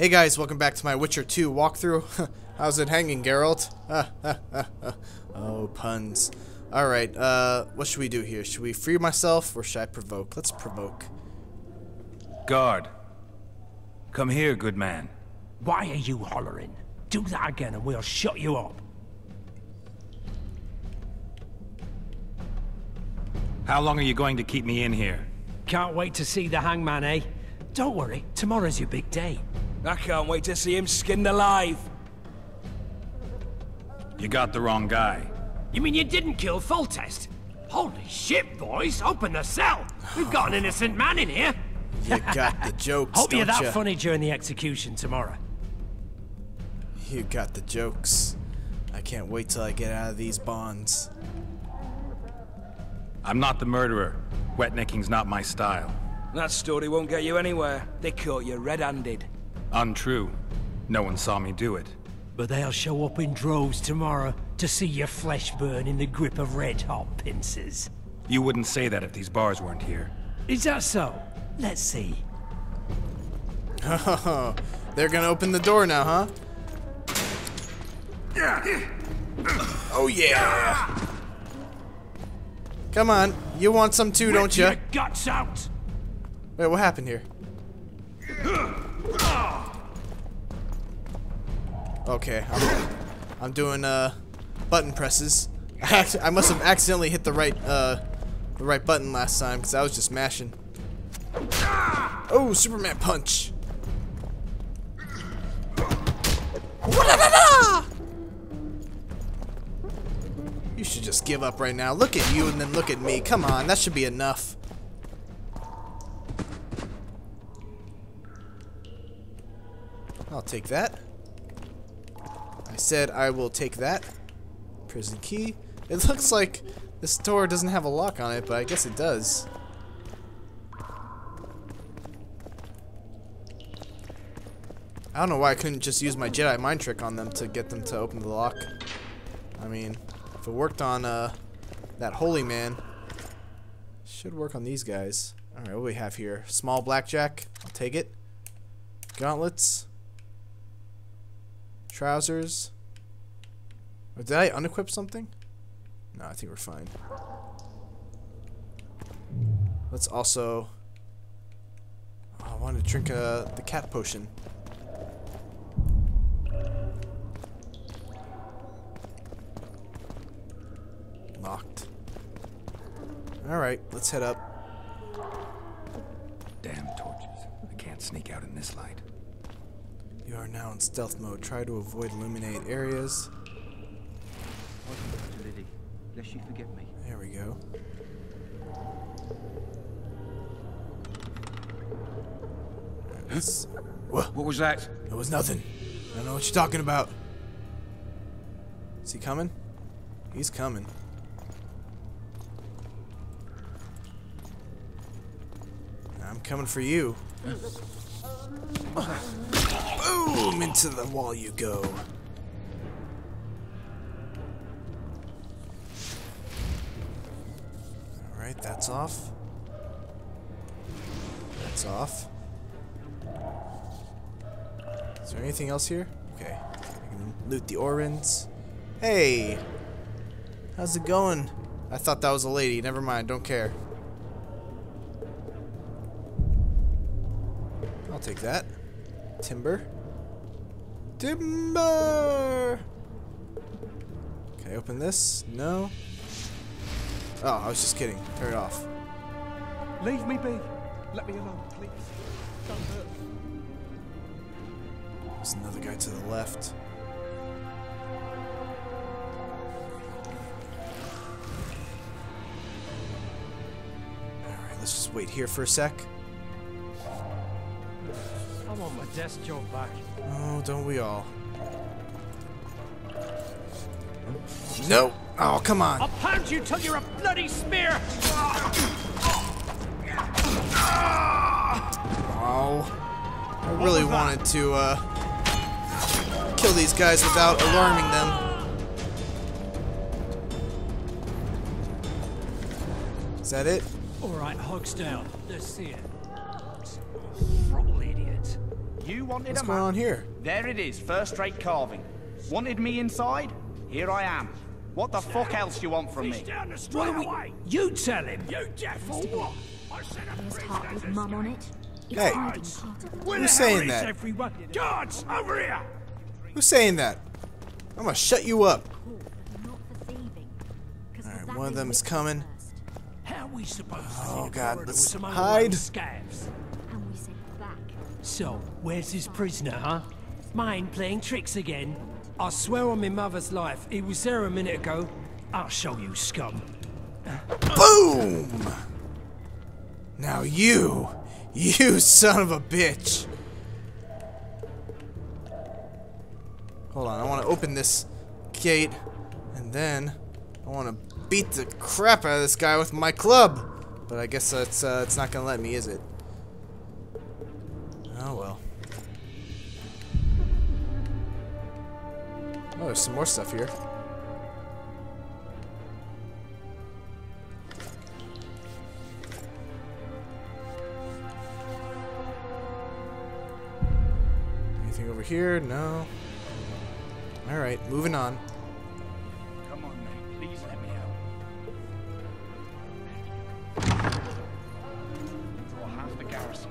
Hey guys, welcome back to my Witcher 2 walkthrough. How's it hanging, Geralt? Oh, puns. Alright, what should we do here? Should we free myself or should I provoke? Let's provoke. Guard. Come here, good man. Why are you hollering? Do that again and we'll shut you up. How long are you going to keep me in here? Can't wait to see the hangman, eh? Don't worry, tomorrow's your big day. I can't wait to see him skinned alive. You got the wrong guy. You mean you didn't kill Foltest? Holy shit, boys! Open the cell! We've got an innocent man in here! You got the jokes, don't ya? Hope you're that funny during the execution tomorrow. You got the jokes. I can't wait till I get out of these bonds. I'm not the murderer. Wetnicking's not my style. That story won't get you anywhere. They caught you red-handed. Untrue. No one saw me do it. But they'll show up in droves tomorrow to see your flesh burn in the grip of red-hot pincers. You wouldn't say that if these bars weren't here. Is that so? Let's see. Oh, they're gonna open the door now, huh? Oh yeah! Come on, you want some too, don't you? Get your guts out! Wait, what happened here? Okay, I'm doing button presses. I must have accidentally hit the right button last time because I was just mashing. Oh, Superman punch! You should just give up right now. Look at you and then look at me. Come on, that should be enough. I'll take that. I said I will take that. Prison key. It looks like this door doesn't have a lock on it, but I guess it does. I don't know why I couldn't just use my Jedi mind trick on them to get them to open the lock. I mean, if it worked on that holy man, should work on these guys. Alright, what do we have here? Small blackjack. I'll take it. Gauntlets. Trousers. Or did I unequip something? No, I think we're fine. Let's also... I want to drink the cat potion. Locked. Alright, let's head up. Damn torches. I can't sneak out in this light. You are now in stealth mode. Try to avoid illuminated areas. Welcome to Liddy, lest you forget me. There we go. What was that? It was nothing. I don't know what you're talking about. Is he coming? He's coming. I'm coming for you. Boom! Into the wall you go. Alright, that's off. That's off. Is there anything else here? Okay. I can loot the Orins. Hey! How's it going? I thought that was a lady. Never mind, don't care. I'll take that. Timber. Timber! Can I open this? No. Oh, I was just kidding. Turn it off. Leave me be. Let me alone, please. Don't hurt me. There's another guy to the left. Alright, let's just wait here for a sec. I want my desk job back. Oh, don't we all? No! Oh, come on! I'll pound you till you're a bloody spear! Oh, I really wanted to kill these guys without alarming them. Is that it? All right, hogs down. Let's see it. You wanted a map. What's going on here? There it is, first-rate carving. Wanted me inside? Here I am. What the fuck else you want from me? What are we... You tell him! You devil! What? I said a prisoner with mum on it. Hey, who's saying that? Guards, over here! Who's saying that? I'm gonna shut you up. Alright, one of them is coming. How are we supposed to let's hide. So, where's his prisoner, huh? Mind playing tricks again? I swear on my mother's life, he was there a minute ago. I'll show you, scum. Boom! Now you, you son of a bitch. Hold on, I want to open this gate, and then I want to beat the crap out of this guy with my club. But I guess it's not gonna let me, is it? Oh well. Oh, there's some more stuff here. Anything over here? No. All right, moving on. Come on, man. Please let me out. Draw half the garrison.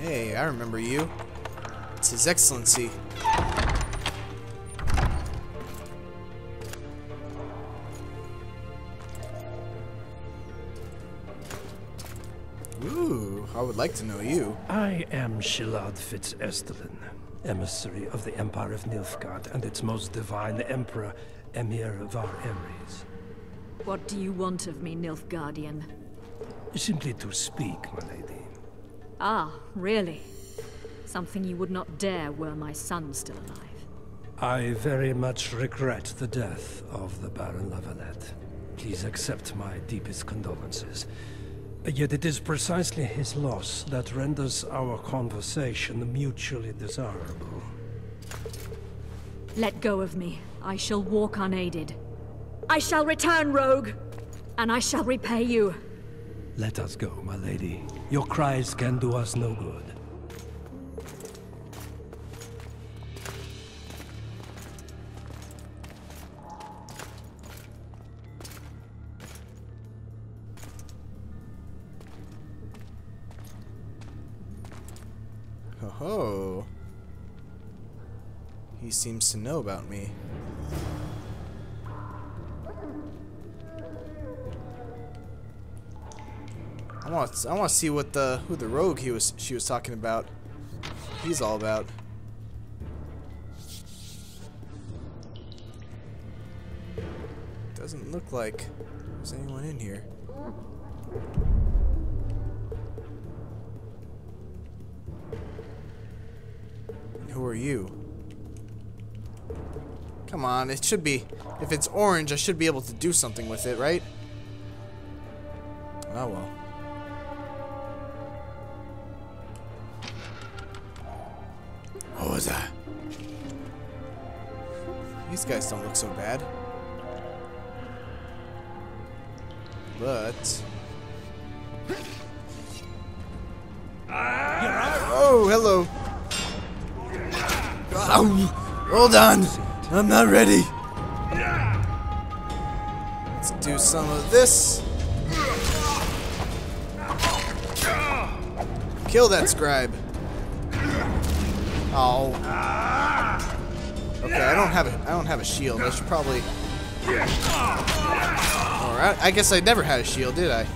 Hey, I remember you. It's His Excellency. Ooh, I would like to know you. I am Shilad Fitzestelin, emissary of the Empire of Nilfgaard and its most divine emperor, Emir Var Emrys. What do you want of me, Nilfgaardian? Simply to speak, my lady. Ah, really? Something you would not dare were my son still alive. I very much regret the death of the Baron Lavalette. Please accept my deepest condolences. Yet it is precisely his loss that renders our conversation mutually desirable. Let go of me. I shall walk unaided. I shall return, rogue! And I shall repay you. Let us go, my lady. Your cries can do us no good. Ho ho. He seems to know about me. I want to see what who the rogue she was talking about. He's all about. Doesn't look like there's anyone in here. And who are you? Come on, it should be. If it's orange, I should be able to do something with it, right? Oh well. These guys don't look so bad. But oh, hello. Oh, hold on. I'm not ready. Let's do some of this. Kill that scribe. Oh. Okay, I don't have a shield. I should probably. All right. I guess I never had a shield, did I?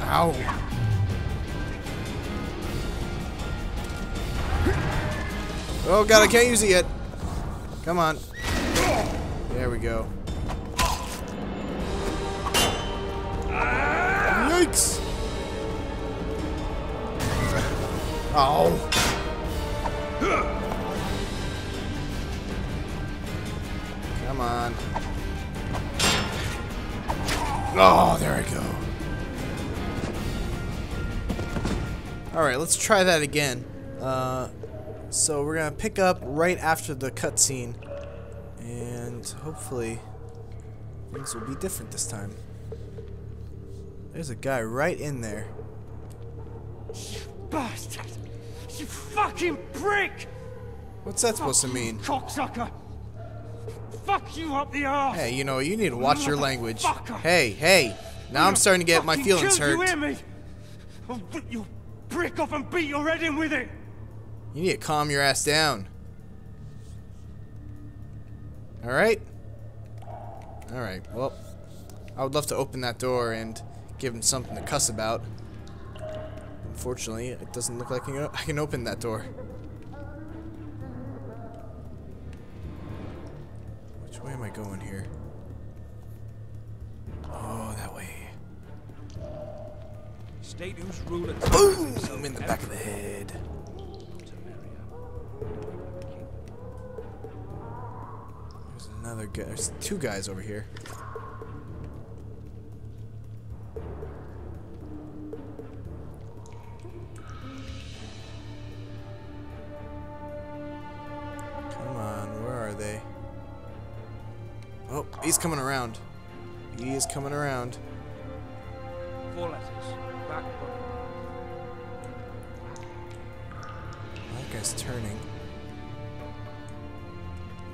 Ow. Oh god, I can't use it yet. Come on. There we go. Yikes. Oh. Come on. Oh, there I go. Alright, let's try that again. So we're gonna pick up right after the cutscene. And hopefully Things will be different this time. There's a guy right in there. You bastard! You fucking prick! What's that supposed to mean? Cocksucker! Fuck you up the arse! Hey, you know, you need to watch your language. Hey, hey! Now I'm starting to get my feelings hurt. You hear me? I'll rip your prick off and beat your head in with it! You need to calm your ass down. Alright? Alright, well, I would love to open that door and give him something to cuss about. Unfortunately, it doesn't look like I can open that door. Which way am I going here? Oh, that way. Boom! I'm in the back of the head. There's another guy. There's two guys over here. He's coming around. He is coming around. 4 letters. Back. That guy's turning.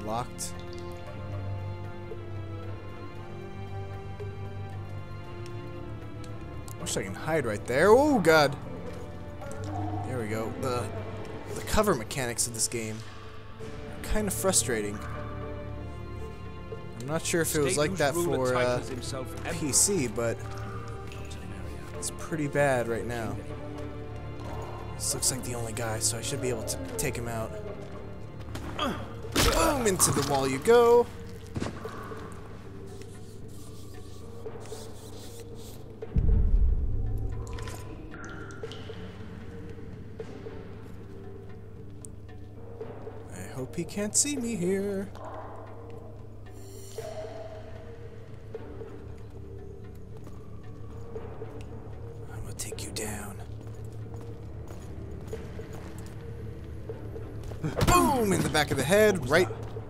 Locked. Wish I can hide right there. Oh god. There we go. The cover mechanics of this game are kind of frustrating. I'm not sure if it was like that for PC, but it's pretty bad right now. This looks like the only guy, so I should be able to take him out. Boom! Into the wall you go! I hope he can't see me here. Boom! In the back of the head, right...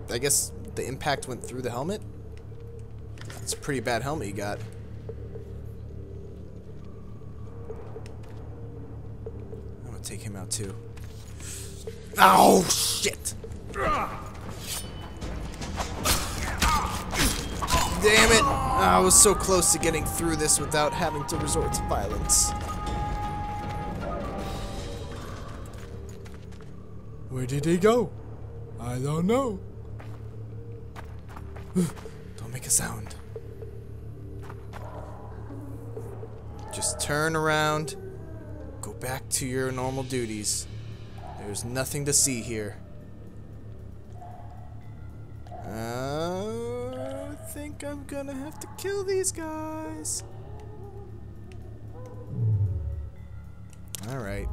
I guess the impact went through the helmet? That's a pretty bad helmet you got. I'm gonna take him out too. Oh, shit! Damn it! I was so close to getting through this without having to resort to violence. Where did he go? I don't know. Don't make a sound. Just turn around. Go back to your normal duties. There's nothing to see here. I think I'm gonna have to kill these guys. Alright.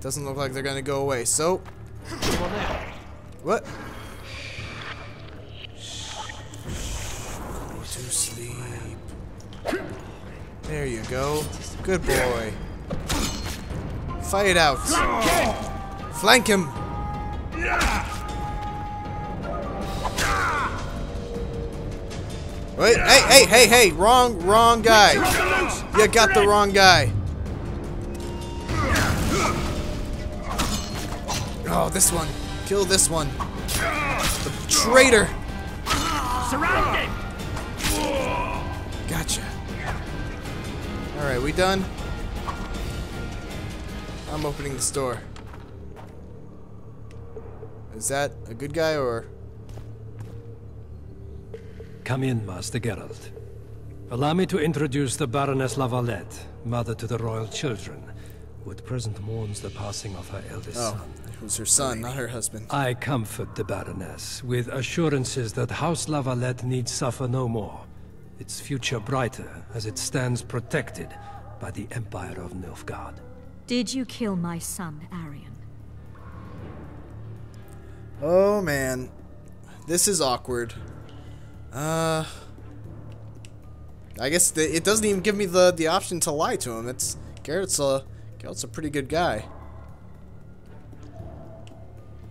Doesn't look like they're gonna go away, so... What? Go to sleep. There you go. Good boy. Fight out. Flank him! Wait, hey, hey, hey, hey! Wrong guy! You got the wrong guy. Oh, this one. Kill this one. The traitor. Surrounded. Gotcha. Alright, we done? I'm opening this door. Is that a good guy or... Come in, Master Geralt. Allow me to introduce the Baroness La Valette, mother to the royal children, who at present mourns the passing of her eldest son. Who's her son, not her husband. I comfort the Baroness with assurances that House La Valette need suffer no more. Its future brighter as it stands protected by the Empire of Nilfgaard. Did you kill my son, Arion? Oh man. This is awkward. I guess it doesn't even give me the option to lie to him. It's Geralt's a pretty good guy.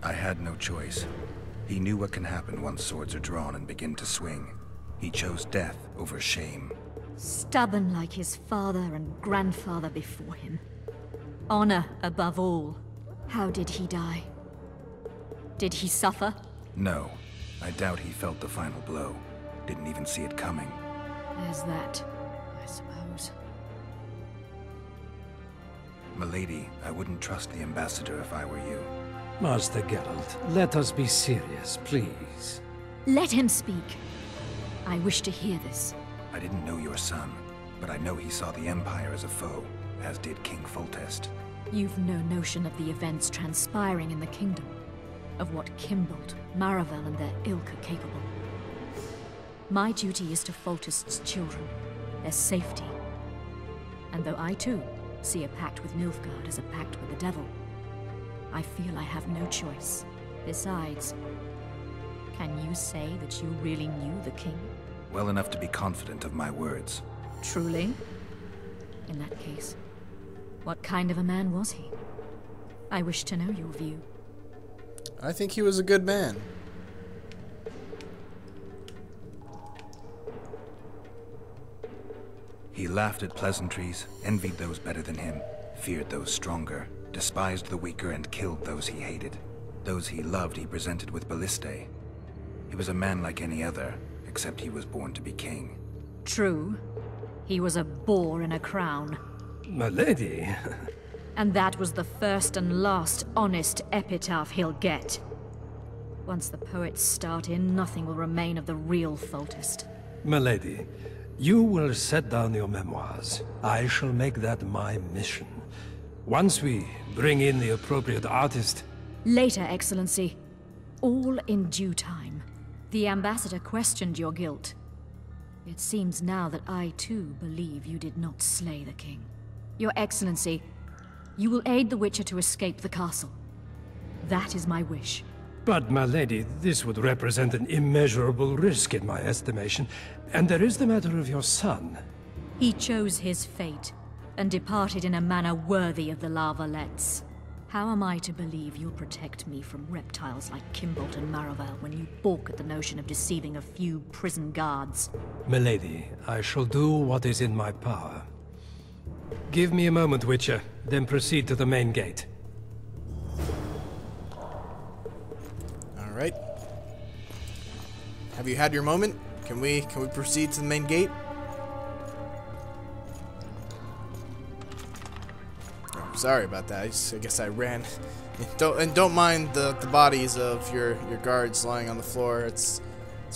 I had no choice. He knew what can happen once swords are drawn and begin to swing. He chose death over shame. Stubborn like his father and grandfather before him. Honor above all. How did he die? Did he suffer? No. I doubt he felt the final blow. Didn't even see it coming. There's that, I suppose. Milady, I wouldn't trust the ambassador if I were you. Master Geralt, let us be serious, please. Let him speak. I wish to hear this. I didn't know your son, but I know he saw the Empire as a foe, as did King Foltest. You've no notion of the events transpiring in the kingdom, of what Kimbalt, Maravel, and their ilk are capable. My duty is to Foltest's children, their safety. And though I too see a pact with Nilfgaard as a pact with the devil, I feel I have no choice. Besides, can you say that you really knew the king? Well enough to be confident of my words. Truly? In that case, what kind of a man was he? I wish to know your view. I think he was a good man. He laughed at pleasantries, envied those better than him, feared those stronger, despised the weaker and killed those he hated. Those he loved he presented with ballistae. He was a man like any other, except he was born to be king. True. He was a boar in a crown. Milady. And that was the first and last honest epitaph he'll get. Once the poets start in, nothing will remain of the real Foltest. Milady, you will set down your memoirs. I shall make that my mission. Once we bring in the appropriate artist... Later, Excellency. All in due time. The ambassador questioned your guilt. It seems now that I too believe you did not slay the king. Your Excellency, you will aid the Witcher to escape the castle. That is my wish. But, my lady, this would represent an immeasurable risk in my estimation. And there is the matter of your son. He chose his fate, and departed in a manner worthy of the La Valettes. How am I to believe you'll protect me from reptiles like Kimbalt and Maravel when you balk at the notion of deceiving a few prison guards? Milady, I shall do what is in my power. Give me a moment, Witcher, then proceed to the main gate. All right. Have you had your moment? Can we proceed to the main gate? Oh, sorry about that. I guess I ran. Don't mind the bodies of your guards lying on the floor. It's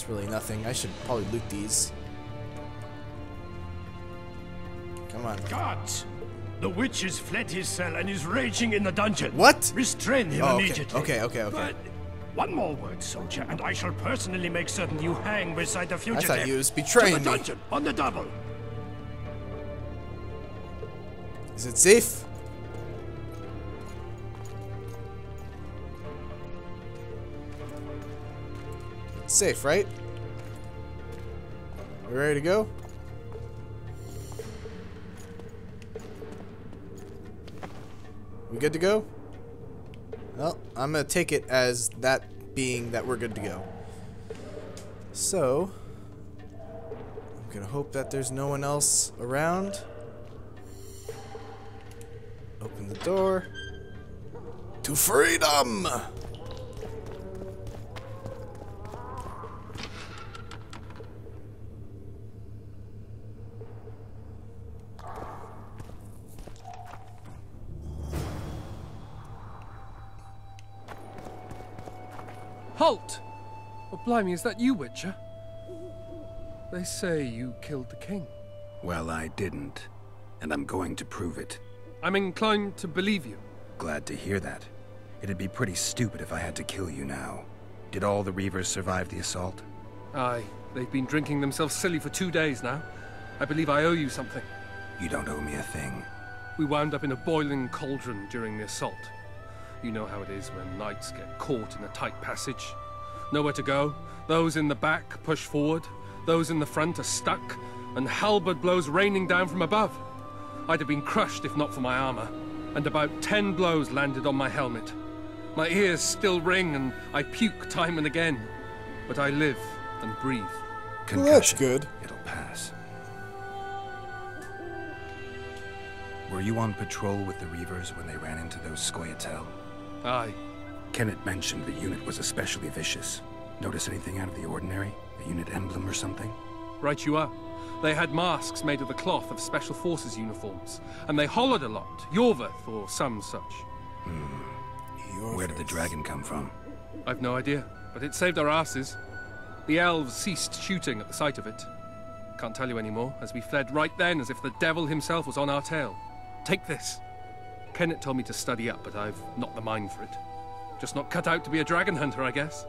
really nothing. I should probably loot these. Come on. Guards! The witch has fled his cell and is raging in the dungeon. What? Restrain him immediately. Okay. But one more word, soldier, and I shall personally make certain you hang beside the fugitive. I thought you was betraying me. Dungeon, on the double. Is it safe? It's safe, right? We ready to go? We good to go? Well, I'm gonna take it as that being that we're good to go. So, I'm gonna hope that there's no one else around. Open the door. To freedom! Halt! Oh, blimey, is that you, Witcher? They say you killed the king. Well, I didn't, and I'm going to prove it. I'm inclined to believe you. Glad to hear that. It'd be pretty stupid if I had to kill you now. Did all the Reavers survive the assault? Aye. They've been drinking themselves silly for 2 days now. I believe I owe you something. You don't owe me a thing. We wound up in a boiling cauldron during the assault. You know how it is when knights get caught in a tight passage. Nowhere to go. Those in the back push forward. Those in the front are stuck. And halberd blows raining down from above. I'd have been crushed if not for my armor. And about 10 blows landed on my helmet. My ears still ring and I puke time and again. But I live and breathe. Concussion. Well, that's good. It'll pass. Were you on patrol with the Reavers when they ran into those Scoia'tael? Aye. Kennet mentioned the unit was especially vicious. Notice anything out of the ordinary? A unit emblem or something? Right you are. They had masks made of the cloth of Special Forces uniforms, and they hollered a lot. Yorvath or some such. Hmm. Where did the dragon come from? I've no idea, but it saved our asses. The elves ceased shooting at the sight of it. Can't tell you anymore, as we fled right then as if the devil himself was on our tail. Take this. Kennet told me to study up, but I've not the mind for it. Just not cut out to be a dragon hunter, I guess.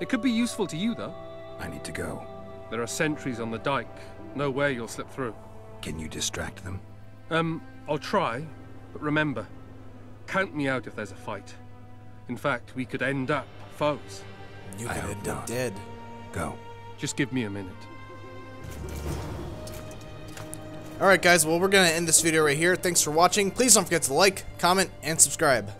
It could be useful to you, though. I need to go. There are sentries on the dike. No way you'll slip through. Can you distract them? I'll try, but remember, count me out if there's a fight. In fact, we could end up foes. You could end up dead. Go. Just give me a minute. Alright guys, well we're gonna end this video right here. Thanks for watching. Please don't forget to like, comment, and subscribe.